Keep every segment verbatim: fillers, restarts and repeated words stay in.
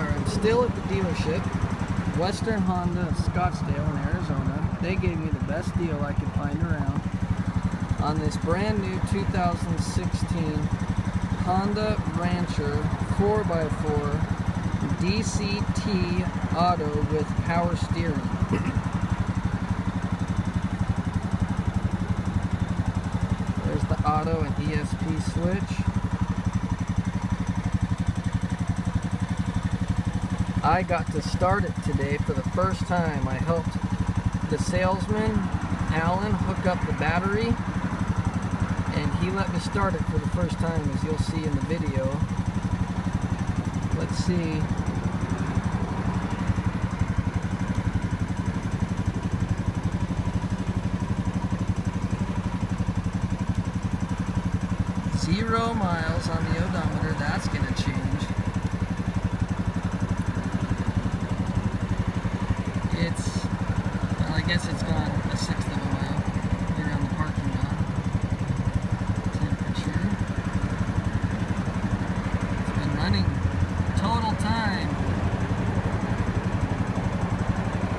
or I'm still at the dealership, Western Honda of Scottsdale in Arizona. They gave me the best deal I could find around on this brand new two thousand sixteen Honda Rancher four by four D C T auto with power steering. There's the auto and E S P switch. I got to start it today for the first time. I helped the salesman, Alan, hook up the battery, and he let me start it for the first time, as you'll see in the video. Let's see. Zero miles on the odometer, that's going to change. It's, well, I guess it's gone a sixth of a mile here on the parking lot. Temperature. It's been running total time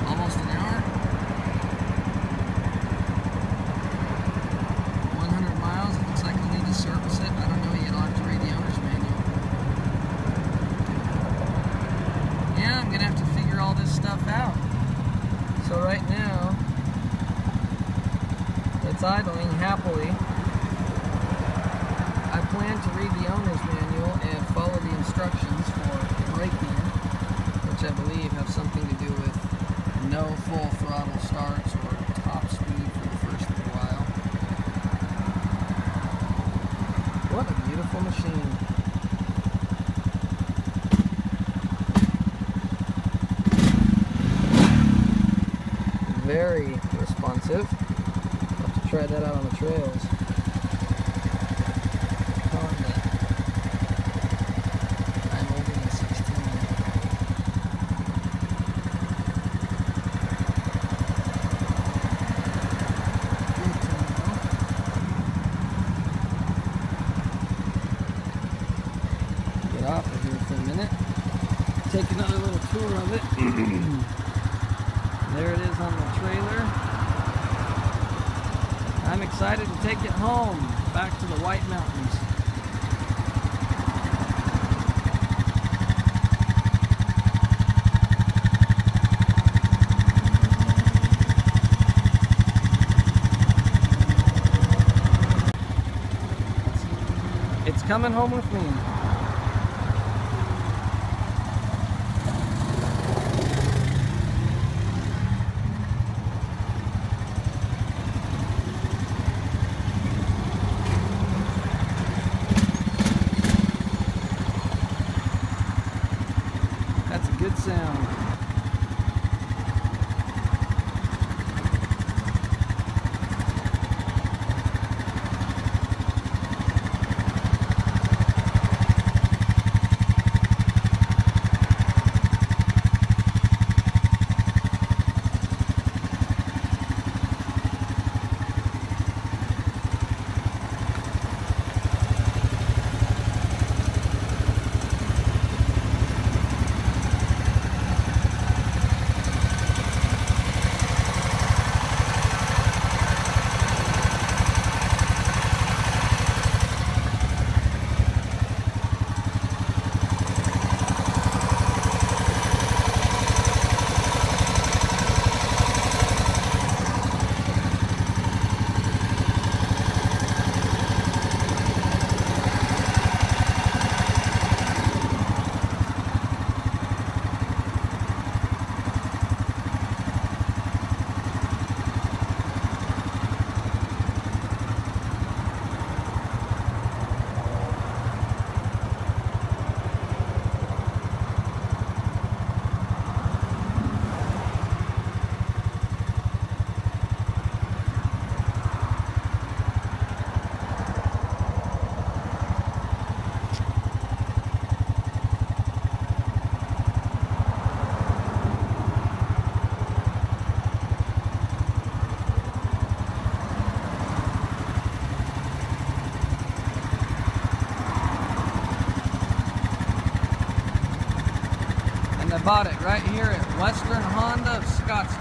almost an hour. one hundred miles, it looks like we'll need to service it. I don't know yet, I'll have to read the owner's manual. Yeah, I'm going to have to figure all this stuff out. So right now, it's idling happily. I plan to read the owner's manual and follow the instructions for braking, which I believe have something to do with no full throttle starts or top speed for the first little while. What a beautiful machine. Very responsive. I'll have to try that out on the trails. Honda. I'm older than sixteen. Get off of here for a minute. Take another little tour of it. There it is on the trailer. I'm excited to take it home, back to the White Mountains. It's coming home with me. That's a good sound. I bought it right here at Western Honda of Scottsdale.